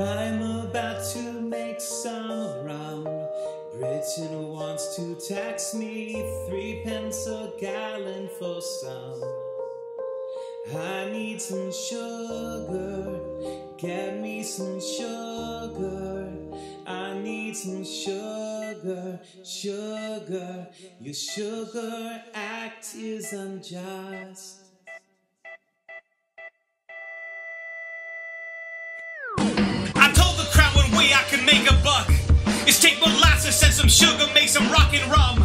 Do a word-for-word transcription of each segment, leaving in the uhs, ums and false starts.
I'm about to make some round. Britain wants to tax me threepence a gallon for some. I need some sugar, get me some sugar. I need some sugar, sugar. Your Sugar Act is unjust. I can make a buck is take molasses and some sugar, make some rockin' rum.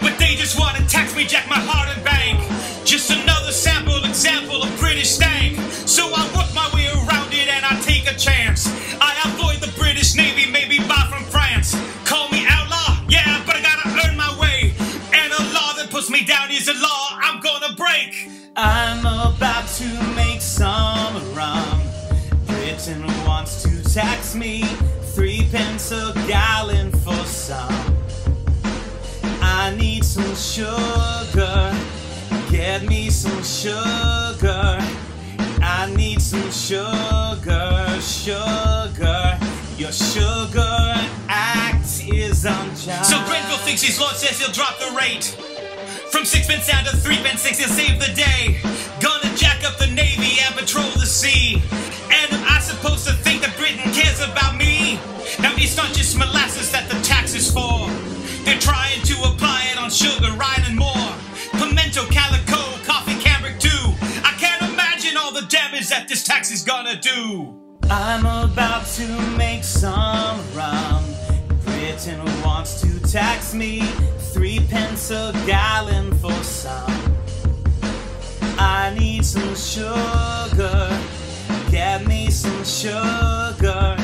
But they just wanna tax me, jack my heart and bank. Just another sample example of British stank. So I work my way around it and I take a chance. I avoid the British Navy, maybe buy from France. Call me outlaw, yeah, but I gotta earn my way. And a law that puts me down is a law I'm gonna break. I'm about to make some rum. Britain wants to tax me threepence a gallon for some. I need some sugar, get me some sugar. I need some sugar, sugar. Your Sugar Act is unjust. So Grenville thinks his lord says he'll drop the rate from sixpence down to threepence six, he'll save the day. Gonna jack up the navy and patrol the sea. And am I supposed to think that Britain cares about me? Now it's not just molasses that the tax is for. They're trying to apply it on sugar, rind and more. Pimento, calico, coffee, cambric too. I can't imagine all the damage that this tax is gonna do. I'm about to make some rum. Britain wants to tax me threepence a gallon for some. I need some sugar, get me some sugar.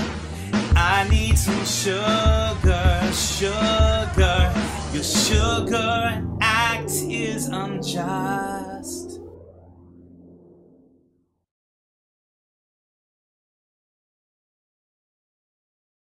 I need some sugar, sugar. Your Sugar Act is unjust.